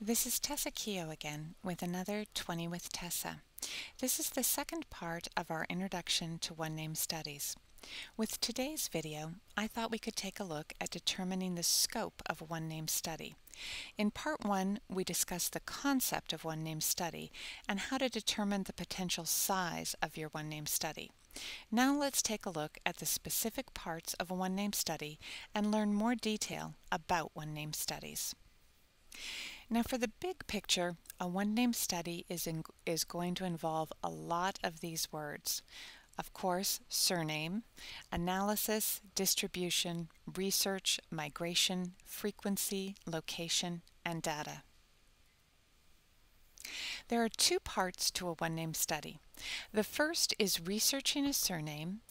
This is Tessa Keough again with another 20 with Tessa. This is the second part of our introduction to one-name studies. With today's video, I thought we could take a look at determining the scope of a one-name study. In Part 1, we discussed the concept of one-name study and how to determine the potential size of your one-name study. Now let's take a look at the specific parts of a one-name study and learn more detail about one-name studies. Now for the big picture, a one-name study is going to involve a lot of these words. Of course, surname, analysis, distribution, research, migration, frequency, location, and data. There are two parts to a one-name study. The first is researching a surname,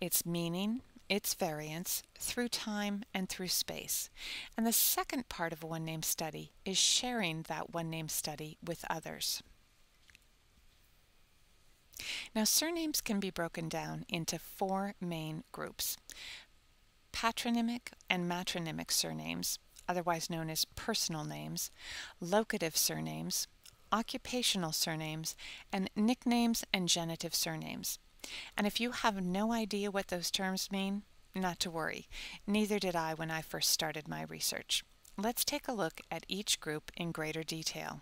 its meaning, its variance, through time and through space. And the second part of a one-name study is sharing that one-name study with others. Now, surnames can be broken down into four main groups: patronymic and matronymic surnames, otherwise known as personal names, locative surnames, occupational surnames, and nicknames and genitive surnames. And if you have no idea what those terms mean, not to worry. Neither did I when I first started my research. Let's take a look at each group in greater detail.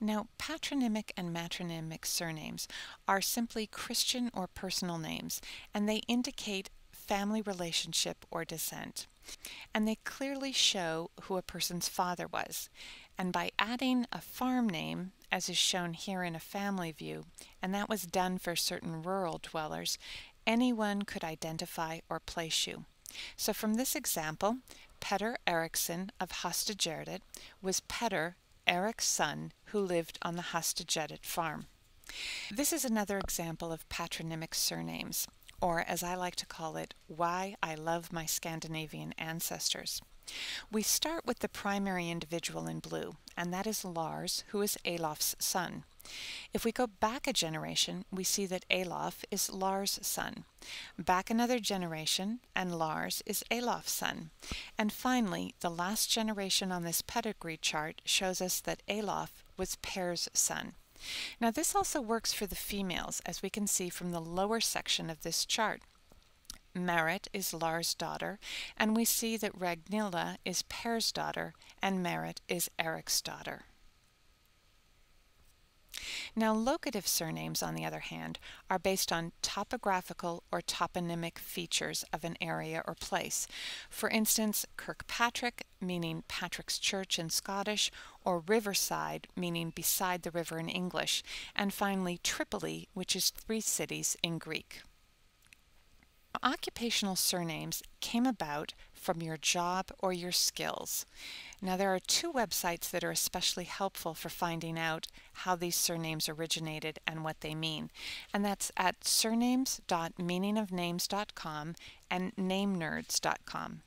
Now, patronymic and matronymic surnames are simply Christian or personal names, and they indicate family relationship or descent. And they clearly show who a person's father was. And by adding a farm name, as is shown here in a family view, and that was done for certain rural dwellers, anyone could identify or place you. So from this example, Petter Eriksson of Hostagerdet was Petter Erikssson, who lived on the Hostagerdet farm. This is another example of patronymic surnames, or as I like to call it, why I love my Scandinavian ancestors. We start with the primary individual in blue, and that is Lars, who is Alof's son. If we go back a generation, we see that Alof is Lars' son. Back another generation, and Lars is Alof's son. And finally, the last generation on this pedigree chart shows us that Alof was Per's son. Now, this also works for the females, as we can see from the lower section of this chart. Merit is Lars' daughter, and we see that Ragnilda is Per's daughter, and Merit is Eric's daughter. Now, locative surnames, on the other hand, are based on topographical or toponymic features of an area or place. For instance, Kirkpatrick, meaning Patrick's Church in Scottish, or Riverside, meaning beside the river in English, and finally Tripoli, which is three cities in Greek. Occupational surnames came about from your job or your skills. Now, there are two websites that are especially helpful for finding out how these surnames originated and what they mean, and that's at surnames.meaningofnames.com and namenerds.com.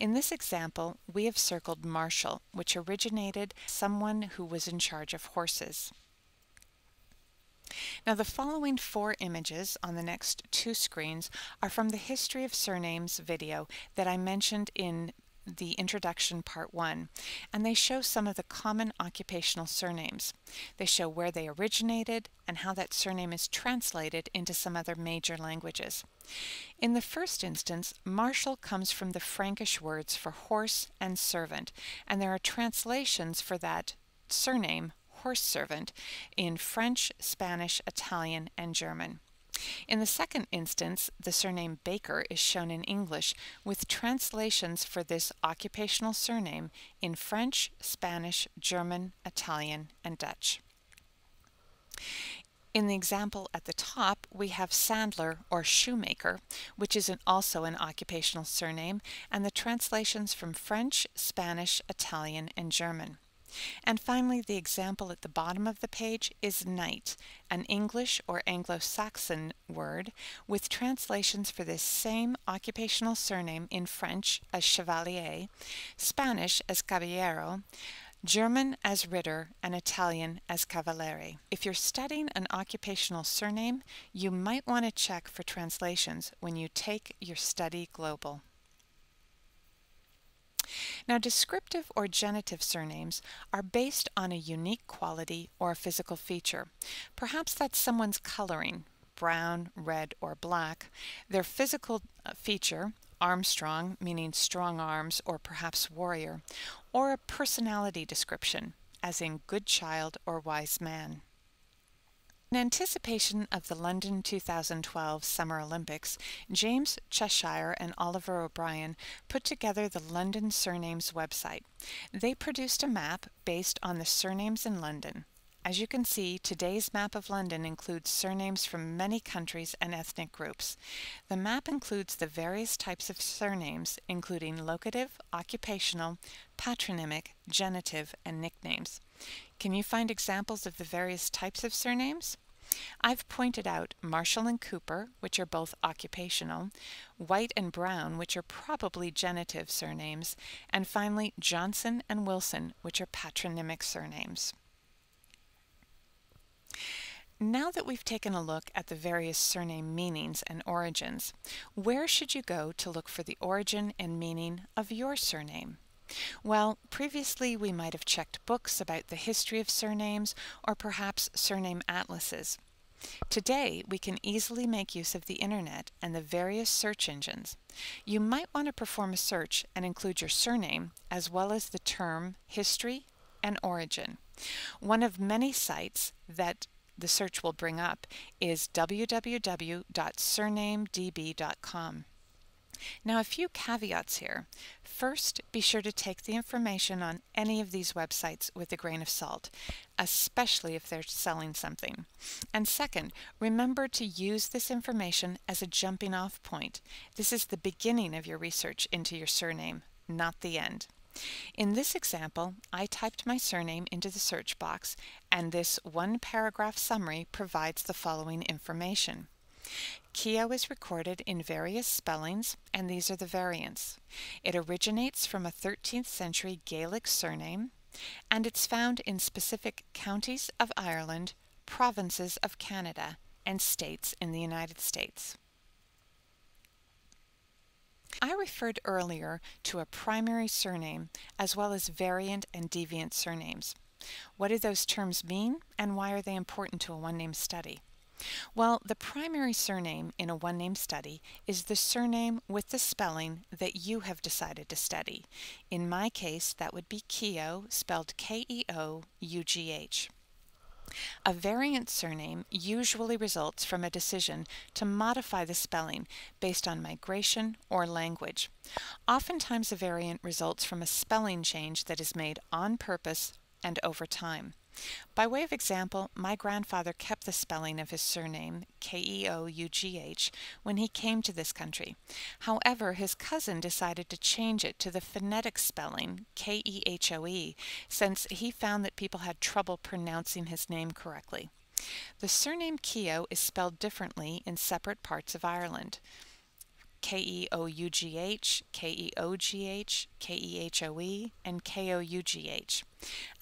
In this example, we have circled Marshall, which originated someone who was in charge of horses. Now, the following four images on the next two screens are from the History of Surnames video that I mentioned in the Introduction Part 1, and they show some of the common occupational surnames. They show where they originated and how that surname is translated into some other major languages. In the first instance, Marshall comes from the Frankish words for horse and servant, and there are translations for that surname, horse servant, in French, Spanish, Italian, and German. In the second instance, the surname Baker is shown in English with translations for this occupational surname in French, Spanish, German, Italian, and Dutch. In the example at the top, we have Sandler or Shoemaker, which is also an occupational surname, and the translations from French, Spanish, Italian, and German. And finally, the example at the bottom of the page is Knight, an English or Anglo-Saxon word, with translations for this same occupational surname in French as Chevalier, Spanish as Caballero, German as Ritter, and Italian as Cavalieri. If you're studying an occupational surname, you might want to check for translations when you take your study global. Now, descriptive or genitive surnames are based on a unique quality or a physical feature. Perhaps that's someone's coloring, brown, red, or black, their physical feature, Armstrong, meaning strong arms or perhaps warrior, or a personality description, as in good child or wise man. In anticipation of the London 2012 Summer Olympics, James Cheshire and Oliver O'Brien put together the London Surnames website. They produced a map based on the surnames in London. As you can see, today's map of London includes surnames from many countries and ethnic groups. The map includes the various types of surnames, including locative, occupational, patronymic, genitive, and nicknames. Can you find examples of the various types of surnames? I've pointed out Marshall and Cooper, which are both occupational, White and Brown, which are probably genitive surnames, and finally Johnson and Wilson, which are patronymic surnames. Now that we've taken a look at the various surname meanings and origins, where should you go to look for the origin and meaning of your surname? Well, previously we might have checked books about the history of surnames or perhaps surname atlases. Today we can easily make use of the internet and the various search engines. You might want to perform a search and include your surname as well as the term history and origin. One of many sites that the search will bring up is www.surnamedb.com. Now, a few caveats here. First, be sure to take the information on any of these websites with a grain of salt, especially if they're selling something. And second, remember to use this information as a jumping off point. This is the beginning of your research into your surname, not the end. In this example, I typed my surname into the search box, and this one-paragraph summary provides the following information. Keough is recorded in various spellings, and these are the variants. It originates from a 13th century Gaelic surname, and it's found in specific counties of Ireland, provinces of Canada, and states in the United States. I referred earlier to a primary surname as well as variant and deviant surnames. What do those terms mean, and why are they important to a one-name study? Well, the primary surname in a one-name study is the surname with the spelling that you have decided to study. In my case, that would be Keough, spelled K-E-O-U-G-H. A variant surname usually results from a decision to modify the spelling based on migration or language. Oftentimes, a variant results from a spelling change that is made on purpose and over time. By way of example, my grandfather kept the spelling of his surname, Keough, when he came to this country. However, his cousin decided to change it to the phonetic spelling, K-E-H-O-E, since he found that people had trouble pronouncing his name correctly. The surname Keough is spelled differently in separate parts of Ireland. K-E-O-U-G-H, K-E-O-G-H, K-E-H-O-E, and K-O-U-G-H.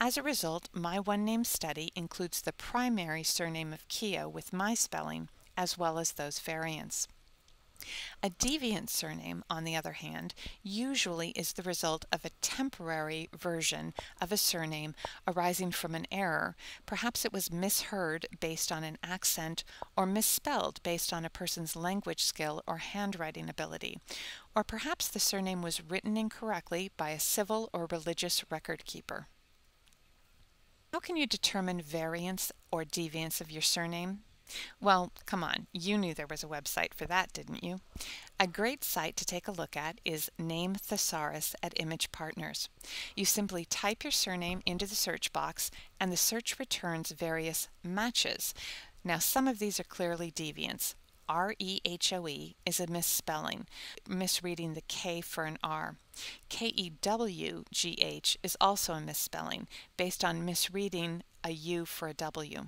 As a result, my one-name study includes the primary surname of Keough with my spelling, as well as those variants. A deviant surname, on the other hand, usually is the result of a temporary version of a surname arising from an error. Perhaps it was misheard based on an accent, or misspelled based on a person's language skill or handwriting ability. Or perhaps the surname was written incorrectly by a civil or religious record keeper. How can you determine variants or deviance of your surname? Well, come on, you knew there was a website for that, didn't you? A great site to take a look at is Name Thesaurus at Image Partners. You simply type your surname into the search box, and the search returns various matches. Now, some of these are clearly deviants. R-E-H-O-E is a misspelling, misreading the K for an R. K-E-W-G-H is also a misspelling, based on misreading a U for a W.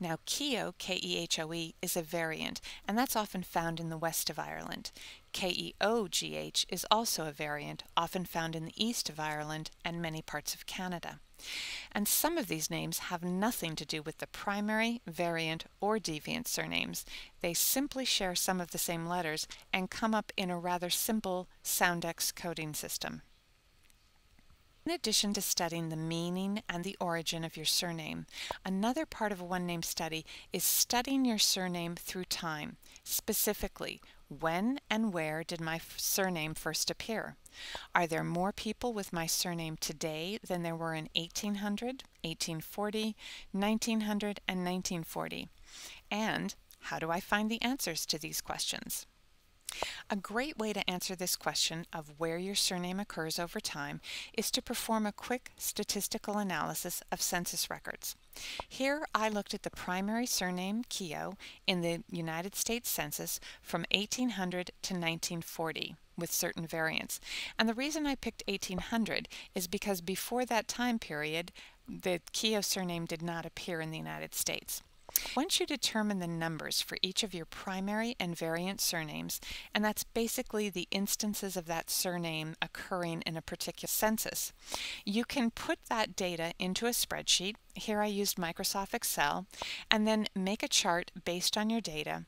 Now, Keough, K-E-H-O-E, is a variant, and that's often found in the west of Ireland. K-E-O-G-H is also a variant, often found in the east of Ireland and many parts of Canada. And some of these names have nothing to do with the primary, variant, or deviant surnames. They simply share some of the same letters and come up in a rather simple Soundex coding system. In addition to studying the meaning and the origin of your surname, another part of a one-name study is studying your surname through time. Specifically, when and where did my surname first appear? Are there more people with my surname today than there were in 1800, 1840, 1900, and 1940? And how do I find the answers to these questions? A great way to answer this question of where your surname occurs over time is to perform a quick statistical analysis of census records. Here I looked at the primary surname Keough in the United States Census from 1800 to 1940 with certain variants. And the reason I picked 1800 is because before that time period, the Keough surname did not appear in the United States. Once you determine the numbers for each of your primary and variant surnames, and that's basically the instances of that surname occurring in a particular census, you can put that data into a spreadsheet. Here I used Microsoft Excel, and then make a chart based on your data,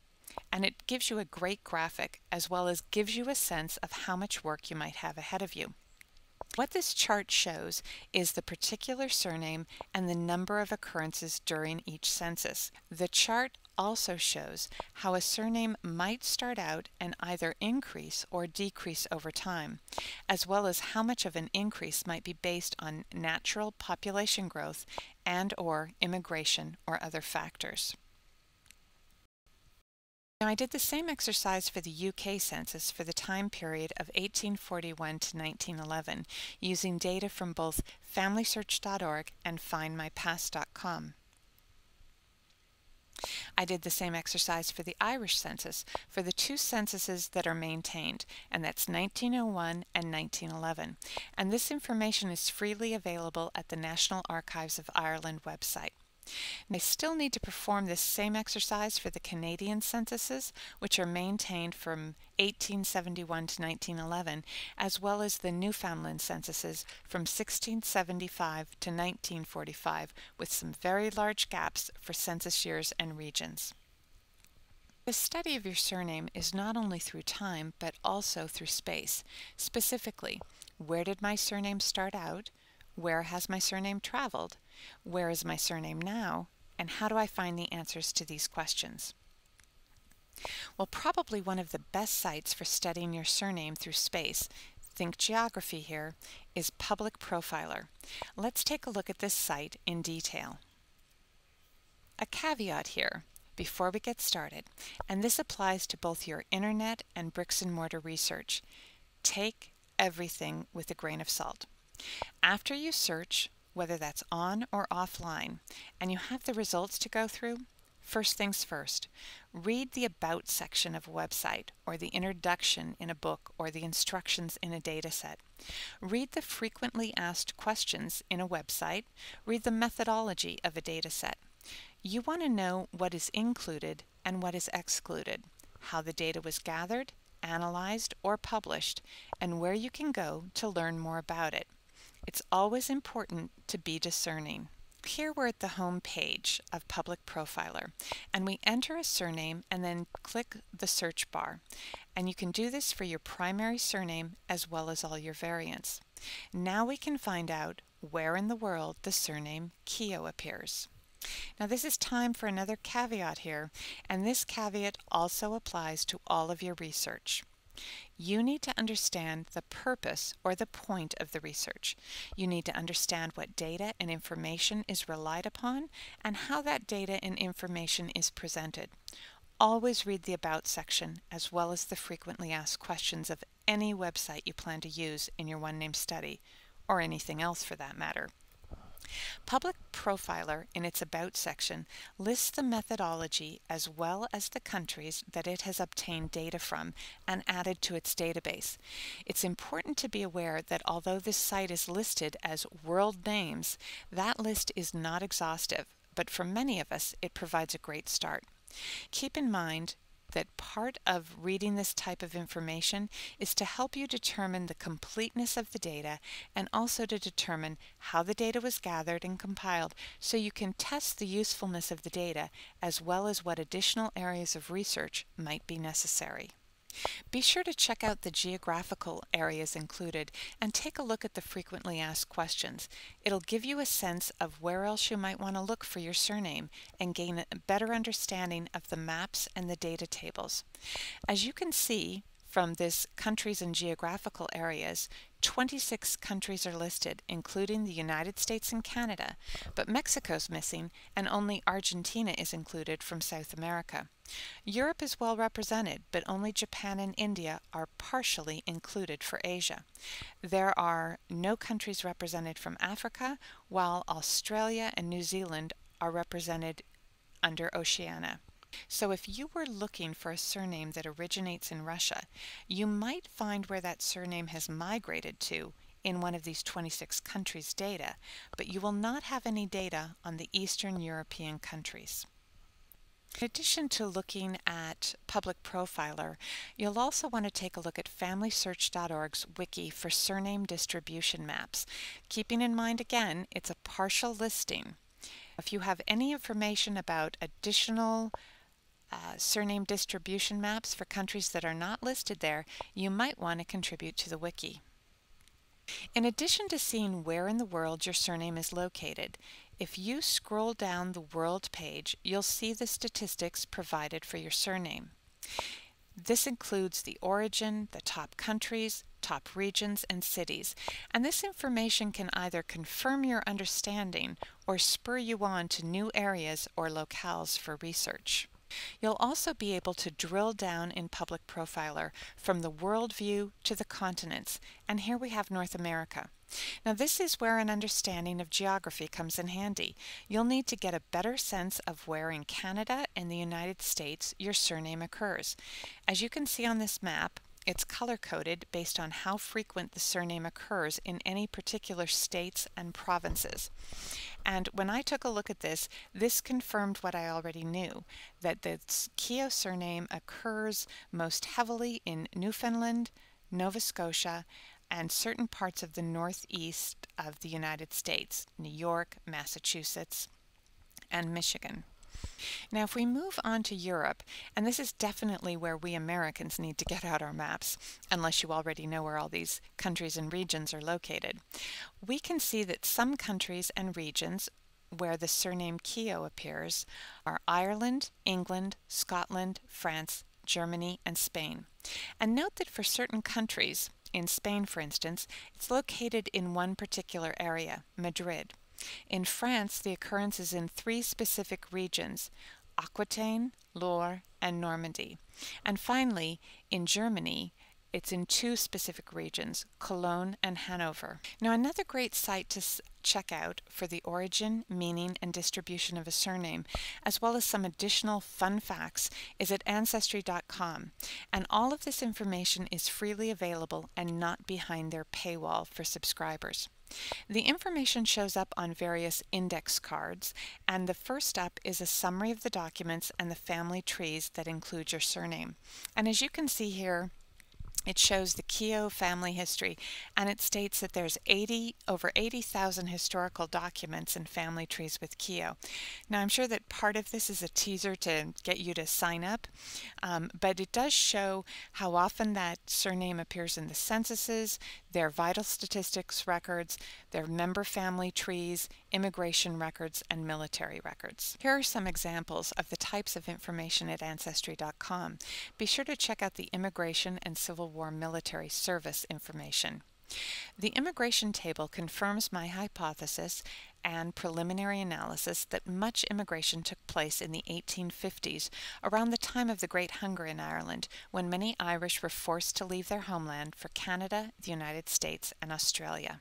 and it gives you a great graphic as well as gives you a sense of how much work you might have ahead of you. What this chart shows is the particular surname and the number of occurrences during each census. The chart also shows how a surname might start out and either increase or decrease over time, as well as how much of an increase might be based on natural population growth and/or immigration or other factors. Now, I did the same exercise for the UK Census for the time period of 1841 to 1911, using data from both FamilySearch.org and FindMyPast.com. I did the same exercise for the Irish Census for the two censuses that are maintained, and that's 1901 and 1911. And this information is freely available at the National Archives of Ireland website. They still need to perform this same exercise for the Canadian censuses, which are maintained from 1871 to 1911, as well as the Newfoundland censuses from 1675 to 1945, with some very large gaps for census years and regions. The study of your surname is not only through time, but also through space. Specifically, where did my surname start out? Where has my surname traveled? Where is my surname now? And how do I find the answers to these questions? Well, probably one of the best sites for studying your surname through space, think geography here, is Public Profiler. Let's take a look at this site in detail. A caveat here before we get started, and this applies to both your internet and bricks and mortar research. Take everything with a grain of salt. After you search, whether that's on or offline, and you have the results to go through, first things first, read the About section of a website, or the introduction in a book, or the instructions in a dataset. Read the frequently asked questions in a website. Read the methodology of a dataset. You want to know what is included and what is excluded, how the data was gathered, analyzed, or published, and where you can go to learn more about it. It's always important to be discerning. Here we're at the home page of Public Profiler, and we enter a surname and then click the search bar. And you can do this for your primary surname as well as all your variants. Now we can find out where in the world the surname Keough appears. Now this is time for another caveat here, and this caveat also applies to all of your research. You need to understand the purpose or the point of the research. You need to understand what data and information is relied upon and how that data and information is presented. Always read the About section as well as the frequently asked questions of any website you plan to use in your one-name study, or anything else for that matter. Public Profiler, in its About section, lists the methodology as well as the countries that it has obtained data from and added to its database. It's important to be aware that although this site is listed as world names, that list is not exhaustive, but for many of us it provides a great start. Keep in mind that part of reading this type of information is to help you determine the completeness of the data and also to determine how the data was gathered and compiled, so you can test the usefulness of the data as well as what additional areas of research might be necessary. Be sure to check out the geographical areas included and take a look at the frequently asked questions. It'll give you a sense of where else you might want to look for your surname and gain a better understanding of the maps and the data tables. As you can see from this countries and geographical areas, 26 countries are listed, including the United States and Canada, but Mexico's missing and only Argentina is included from South America. Europe is well represented, but only Japan and India are partially included for Asia. There are no countries represented from Africa, while Australia and New Zealand are represented under Oceania. So if you were looking for a surname that originates in Russia, you might find where that surname has migrated to in one of these 26 countries' data, but you will not have any data on the Eastern European countries. In addition to looking at Public Profiler, you'll also want to take a look at FamilySearch.org's wiki for surname distribution maps, keeping in mind again it's a partial listing. If you have any information about additional surname distribution maps for countries that are not listed there, you might want to contribute to the wiki. In addition to seeing where in the world your surname is located, if you scroll down the world page, you'll see the statistics provided for your surname. This includes the origin, the top countries, top regions, and cities, and this information can either confirm your understanding or spur you on to new areas or locales for research. You'll also be able to drill down in Public Profiler from the world view to the continents, and here we have North America. Now this is where an understanding of geography comes in handy. You'll need to get a better sense of where in Canada and the United States your surname occurs. As you can see on this map, it's color-coded based on how frequent the surname occurs in any particular states and provinces. And when I took a look at this, this confirmed what I already knew, that the Keough surname occurs most heavily in Newfoundland, Nova Scotia, and certain parts of the northeast of the United States, New York, Massachusetts, and Michigan. Now if we move on to Europe, and this is definitely where we Americans need to get out our maps, unless you already know where all these countries and regions are located, we can see that some countries and regions where the surname Keough appears are Ireland, England, Scotland, France, Germany, and Spain. And note that for certain countries, in Spain for instance, it's located in one particular area, Madrid. In France, the occurrence is in three specific regions, Aquitaine, Loire, and Normandy. And finally, in Germany, it's in two specific regions, Cologne and Hanover. Now another great site to check out for the origin, meaning, and distribution of a surname, as well as some additional fun facts, is at Ancestry.com. And all of this information is freely available and not behind their paywall for subscribers. The information shows up on various index cards, and the first up is a summary of the documents and the family trees that include your surname. And as you can see here, it shows the Keough family history, and it states that there's over 80,000 historical documents and family trees with Keough. Now I'm sure that part of this is a teaser to get you to sign up, but it does show how often that surname appears in the censuses, their vital statistics records, their member family trees, immigration records, and military records. Here are some examples of the types of information at Ancestry.com. Be sure to check out the immigration and Civil War military service information. The immigration table confirms my hypothesis and preliminary analysis that much immigration took place in the 1850s, around the time of the Great Hunger in Ireland, when many Irish were forced to leave their homeland for Canada, the United States, and Australia.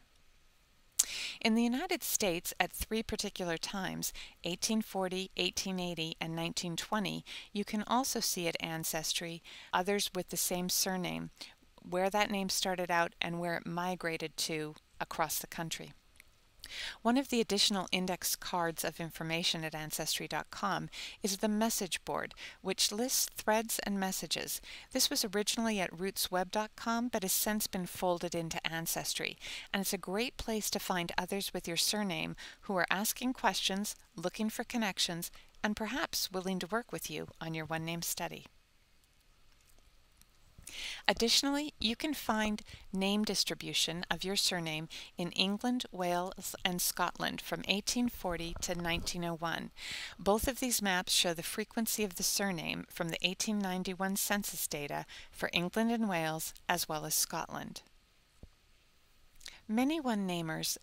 In the United States, at three particular times, 1840, 1880, and 1920, you can also see at Ancestry others with the same surname, where that name started out and where it migrated to across the country. One of the additional index cards of information at Ancestry.com is the message board, which lists threads and messages. This was originally at rootsweb.com, but has since been folded into Ancestry, and it's a great place to find others with your surname who are asking questions, looking for connections, and perhaps willing to work with you on your one-name study. Additionally, you can find name distribution of your surname in England, Wales, and Scotland from 1840 to 1901. Both of these maps show the frequency of the surname from the 1891 census data for England and Wales, as well as Scotland. Many one-namers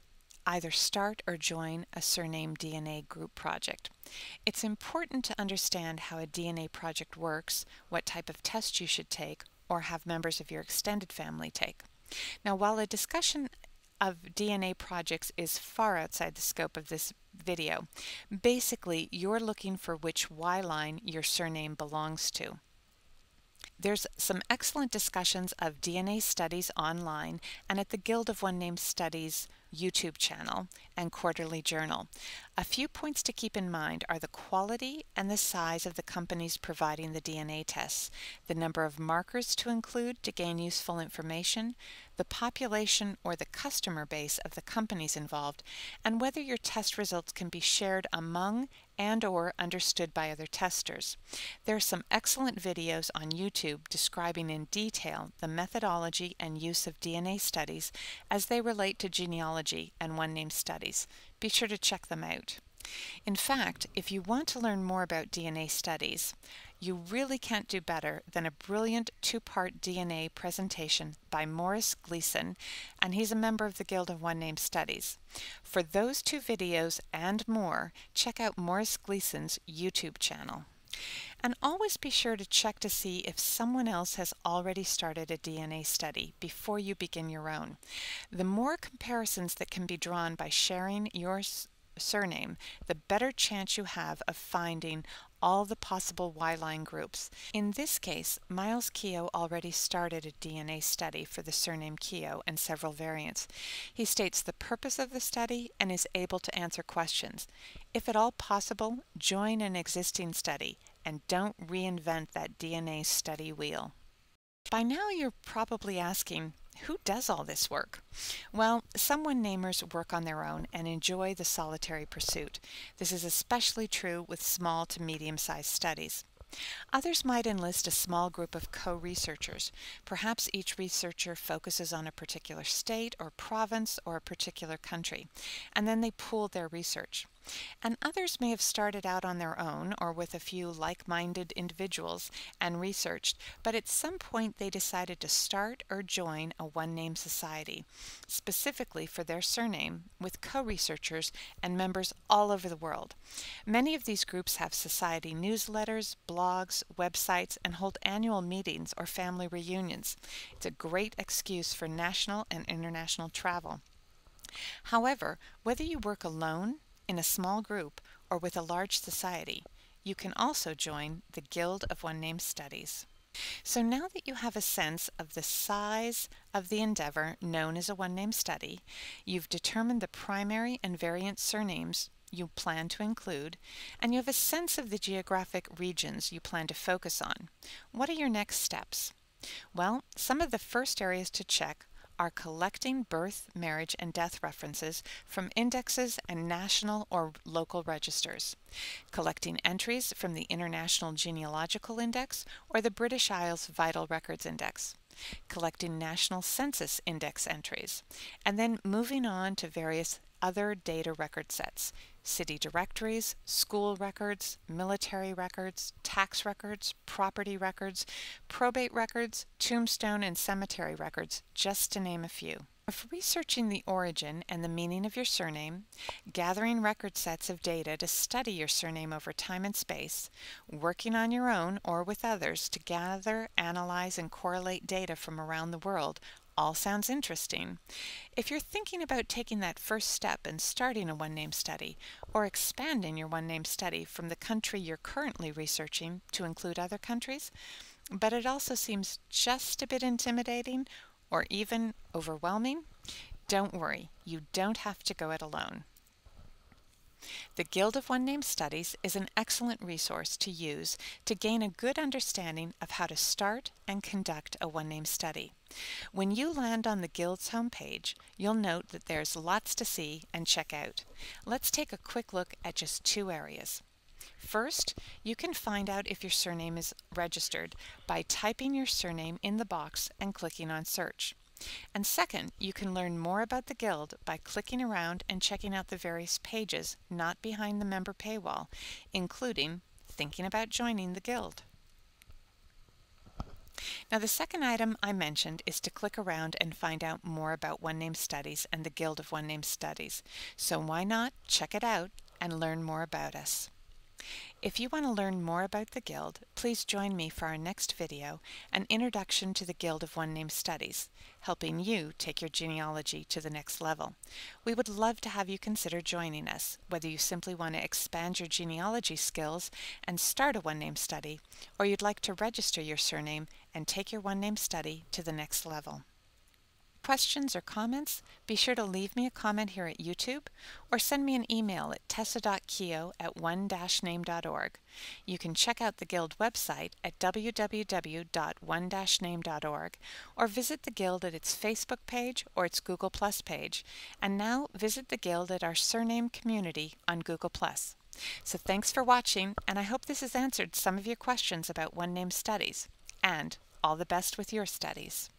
either start or join a surname DNA group project. It's important to understand how a DNA project works, what type of test you should take, or have members of your extended family take. Now, while a discussion of DNA projects is far outside the scope of this video, basically you're looking for which Y line your surname belongs to. There's some excellent discussions of DNA studies online and at the Guild of One-Name Studies YouTube channel and quarterly journal. A few points to keep in mind are the quality and the size of the companies providing the DNA tests, the number of markers to include to gain useful information, the population or the customer base of the companies involved, and whether your test results can be shared among and or understood by other testers. There are some excellent videos on YouTube describing in detail the methodology and use of DNA studies as they relate to genealogy and one-name studies. Be sure to check them out. In fact, if you want to learn more about DNA studies, you really can't do better than a brilliant two-part DNA presentation by Morris Gleason, and he's a member of the Guild of One-Name Studies. For those two videos and more, check out Morris Gleason's YouTube channel. And always be sure to check to see if someone else has already started a DNA study before you begin your own. The more comparisons that can be drawn by sharing your surname, the better chance you have of finding all the possible Y-line groups. In this case, Miles Keough already started a DNA study for the surname Keough and several variants. He states the purpose of the study and is able to answer questions. If at all possible, join an existing study and don't reinvent that DNA study wheel. By now you're probably asking, who does all this work? Well, some one-namers work on their own and enjoy the solitary pursuit. This is especially true with small to medium-sized studies. Others might enlist a small group of co-researchers. Perhaps each researcher focuses on a particular state or province or a particular country, and then they pool their research. And others may have started out on their own or with a few like-minded individuals and researched, but at some point they decided to start or join a one-name society, specifically for their surname, with co-researchers and members all over the world. Many of these groups have society newsletters, blogs, websites, and hold annual meetings or family reunions. It's a great excuse for national and international travel. However, whether you work alone, in a small group, or with a large society, you can also join the Guild of One-Name Studies. So now that you have a sense of the size of the endeavor known as a one-name study, you've determined the primary and variant surnames you plan to include, and you have a sense of the geographic regions you plan to focus on. What are your next steps? Well, some of the first areas to check are collecting birth, marriage, and death references from indexes and national or local registers, collecting entries from the International Genealogical Index or the British Isles Vital Records Index, collecting National Census Index entries, and then moving on to various other data record sets: city directories, school records, military records, tax records, property records, probate records, tombstone and cemetery records, just to name a few. If researching the origin and the meaning of your surname, gathering record sets of data to study your surname over time and space, working on your own or with others to gather, analyze, and correlate data from around the world, all sounds interesting. If you're thinking about taking that first step and starting a one-name study, or expanding your one-name study from the country you're currently researching to include other countries, but it also seems just a bit intimidating or even overwhelming, don't worry, you don't have to go it alone. The Guild of One-Name Studies is an excellent resource to use to gain a good understanding of how to start and conduct a one-name study. When you land on the Guild's homepage, you'll note that there's lots to see and check out. Let's take a quick look at just two areas. First, you can find out if your surname is registered by typing your surname in the box and clicking on Search. And second, you can learn more about the Guild by clicking around and checking out the various pages not behind the member paywall, including thinking about joining the Guild. Now, the second item I mentioned is to click around and find out more about One-Name Studies and the Guild of One-Name Studies. So why not check it out and learn more about us? If you want to learn more about the Guild, please join me for our next video, An Introduction to the Guild of One-Name Studies, helping you take your genealogy to the next level. We would love to have you consider joining us, whether you simply want to expand your genealogy skills and start a one-name study, or you'd like to register your surname and take your one-name study to the next level. Questions or comments, be sure to leave me a comment here at YouTube or send me an email at tessa.keough@one-name.org. You can check out the Guild website at www.one-name.org or visit the Guild at its Facebook page or its Google Plus page. And now visit the Guild at our surname community on Google Plus. So thanks for watching, and I hope this has answered some of your questions about one-name studies. And all the best with your studies.